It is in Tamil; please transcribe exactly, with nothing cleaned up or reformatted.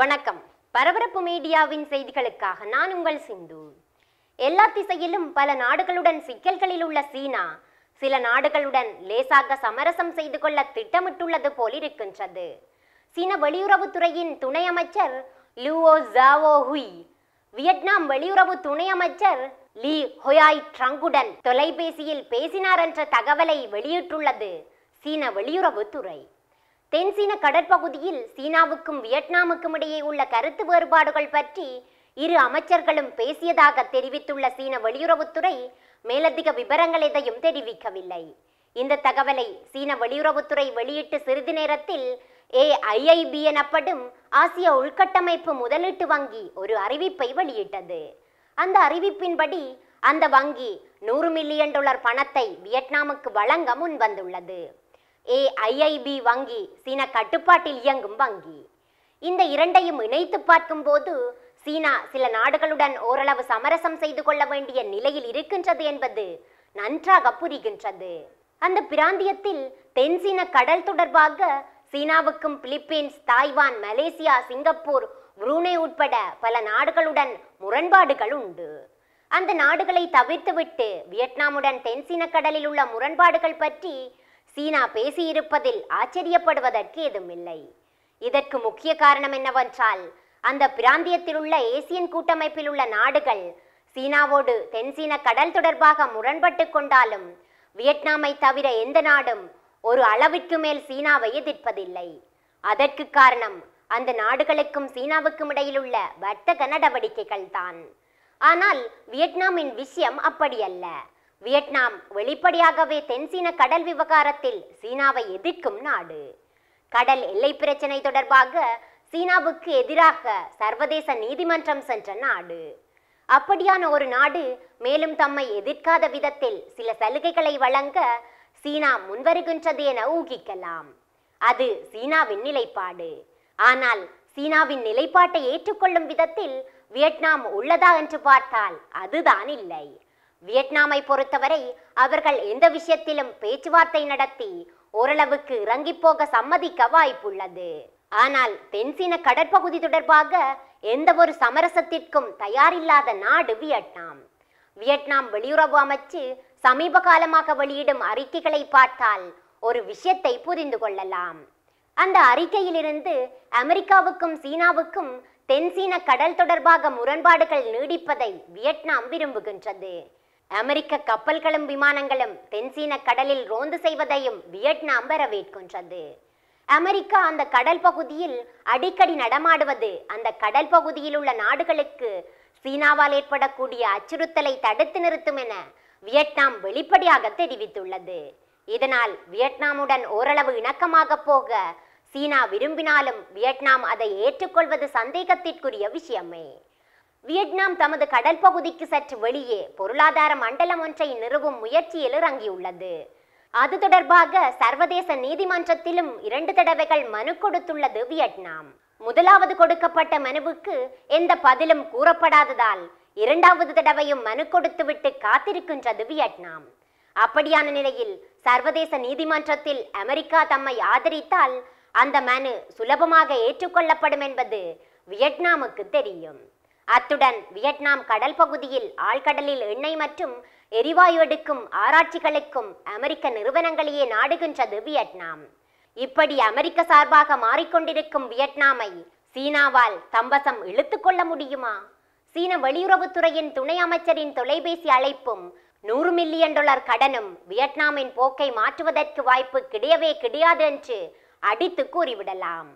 வணக்கம். பரபரப்பு மீடியாவின் செய்திகளுக்காக நான் உங்கள் சிந்து. எல்லா திசையிலும் பல நாடுகளுடன் சிக்கல்களில் உள்ள சீனா சில நாடுகளுடன் லேசாக சமரசம் செய்து கொள்ள திட்டமிட்டுள்ளது போலிருக்கின்றது. சீன வெளியுறவுத்துறையின் துணை அமைச்சர் லூவோ ஜாவோஹுய் வியட்நாம் வெளியுறவு துணை அமைச்சர் லீ ஹொயாய் ட்ரங்குடன் தொலைபேசியில் பேசினார் என்ற தகவலை வெளியிட்டுள்ளது சீன வெளியுறவுத்துறை. தென்சீன கடற்பகுதியில் சீனாவுக்கும் வியட்நாமுக்கும் இடையே உள்ள கருத்து வேறுபாடுகள் பற்றி இரு அமைச்சர்களும் பேசியதாக தெரிவித்துள்ள சீன வெளியுறவுத்துறை மேலதிக விவரங்கள் எதையும் தெரிவிக்கவில்லை. இந்த தகவலை சீன வெளியுறவுத்துறை வெளியிட்டு சிறிது நேரத்தில் ஏ ஐ ஐ பி எனப்படும் ஆசிய உள்கட்டமைப்பு முதலீட்டு வங்கி ஒரு அறிவிப்பை வெளியிட்டது. அந்த அறிவிப்பின்படி அந்த வங்கி நூறு மில்லியன் டாலர் பணத்தை வியட்நாமுக்கு வழங்க முன்வந்துள்ளது. ஏ ஐ ஐ பி வங்கி சீனா கட்டுப்பாட்டில் இயங்கும் வங்கி. இந்த இரண்டையும் இணைத்து பார்க்கும் போது சீனா சில நாடுகளுடன் ஓரளவு சமரசம் செய்து கொள்ள வேண்டிய நிலையில் இருக்கின்றது என்பது நன்றாக புரிகின்றது. அந்த பிராந்தியத்தில் தென்சீன கடல் தொடர்பாக சீனாவுக்கும் Philippines, Taiwan, Malaysia, Singapore, Brunei உட்பட பல நாடுகளுடன் முரண்பாடுகள் உண்டு. அந்த நாடுகளை தவிர்த்துவிட்டு வியட்நாமுடன் தென்சீன கடலில் உள்ள முரண்பாடுகள் பற்றி சீனா பேசியிருப்பதில் ஆச்சரியப்படுவதற்கு ஏதுமில்லை. இதற்கு முக்கிய காரணம் என்னவென்றால், அந்த பிராந்தியத்தில் உள்ள ஏசியன் கூட்டமைப்பில் உள்ள நாடுகள் சீனாவோடு தென்சீன கடல் தொடர்பாக முரண்பட்டு கொண்டாலும் வியட்நாமை தவிர எந்த நாடும் ஒரு அளவிற்கு மேல் சீனாவை எதிர்ப்பதில்லை. அதற்கு காரணம் அந்த நாடுகளுக்கும் சீனாவுக்கும் இடையில் உள்ள வர்த்தக நடவடிக்கைகள் தான். ஆனால் வியட்நாமின் விஷயம் அப்படியல்ல. வியட்நாம் வெளிப்படையாகவே தென்சீன கடல் விவகாரத்தில் சீனாவை எதிர்க்கும் நாடு. கடல் எல்லை பிரச்சினை தொடர்பாக சீனாவுக்கு எதிராக சர்வதேச நீதிமன்றம் சென்ற நாடு. அப்படியான ஒரு நாடு மேலும் தம்மை எதிர்க்காத விதத்தில் சில சலுகைகளை வழங்க சீனா முன்வருகின்றது என ஊகிக்கலாம். அது சீனாவின் நிலைப்பாடு. ஆனால் சீனாவின் நிலைப்பாட்டை ஏற்றுக்கொள்ளும் விதத்தில் வியட்நாம் உள்ளதா என்று பார்த்தால் அதுதான் இல்லை. வியட்நாமை பொறுத்தவரை அவர்கள் எந்த விஷயத்திலும் பேச்சுவார்த்தை நடத்தி ஓரளவுக்கு இறங்கி போக சம்மதிக்க வாய்ப்புள்ளது. ஆனால் தென்சீன கடற்பகுதி தொடர்பாக எந்த ஒரு சமரசத்திற்கும் தயாரில்லாத நாடு வியட்நாம். வியட்நாம் வெளியுறவு அமைச்சு சமீப காலமாக வெளியிடும் அறிக்கைகளை பார்த்தால் ஒரு விஷயத்தை புரிந்து கொள்ளலாம். அந்த அறிக்கையிலிருந்து அமெரிக்காவுக்கும் சீனாவுக்கும் தென்சீன கடல் தொடர்பாக முரண்பாடுகள் நீடிப்பதை வியட்நாம் விரும்புகின்றது. அமெரிக்க கப்பல்களும் விமானங்களும் தென்சீன கடலில் ரோந்து செய்வதையும் வியட்நாம் வரவேற்கின்றது. அமெரிக்கா அந்த கடல் பகுதியில் அடிக்கடி நடமாடுவது அந்த கடல் பகுதியில் உள்ள நாடுகளுக்கு சீனாவால் ஏற்படக்கூடிய அச்சுறுத்தலை தடுத்து நிறுத்தும் என வியட்நாம் வெளிப்படையாக தெரிவித்துள்ளது. இதனால் வியட்நாமுடன் ஓரளவு இணக்கமாக போக சீனா விரும்பினாலும் வியட்நாம் அதை ஏற்றுக்கொள்வது சந்தேகத்திற்குரிய விஷயமே. வியட்நாம் தமது கடல் பகுதிக்கு சற்று வெளியே பொருளாதார மண்டலம் ஒன்றை நிறுவும் முயற்சியில் இறங்கியுள்ளது. அது தொடர்பாக சர்வதேச நீதிமன்றத்திலும் இரண்டு தடவைகள் மனு கொடுத்துள்ளது வியட்நாம். முதலாவது கொடுக்கப்பட்ட மனுவுக்கு எந்த பதிலும் கூறப்படாததால் இரண்டாவது தடவையும் மனு கொடுத்துவிட்டு காத்திருக்கின்றது வியட்நாம். அப்படியான நிலையில் சர்வதேச நீதிமன்றத்தில் அமெரிக்கா தம்மை ஆதரித்தால் அந்த மனு சுலபமாக ஏற்றுக்கொள்ளப்படும் என்பது வியட்நாமுக்கு தெரியும். அத்துடன் வியட்நாம் கடல் பகுதியில் ஆழ்கடலில் எண்ணெய் மற்றும் எரிவாயு எடுக்கும் ஆராய்ச்சிகளுக்கும் அமெரிக்க நிறுவனங்களையே நாடுகின்றது வியட்நாம். இப்படி அமெரிக்க சார்பாக மாறிக்கொண்டிருக்கும் வியட்நாமை சீனாவால் தம்பசம் இழுத்து கொள்ள முடியுமா? சீன வெளியுறவுத்துறையின் துணை அமைச்சரின் தொலைபேசி அழைப்பும் நூறு மில்லியன் டாலர் கடனும் வியட்நாமின் போக்கை மாற்றுவதற்கு வாய்ப்பு கிடையவே கிடையாது என்று அடித்து கூறிவிடலாம்.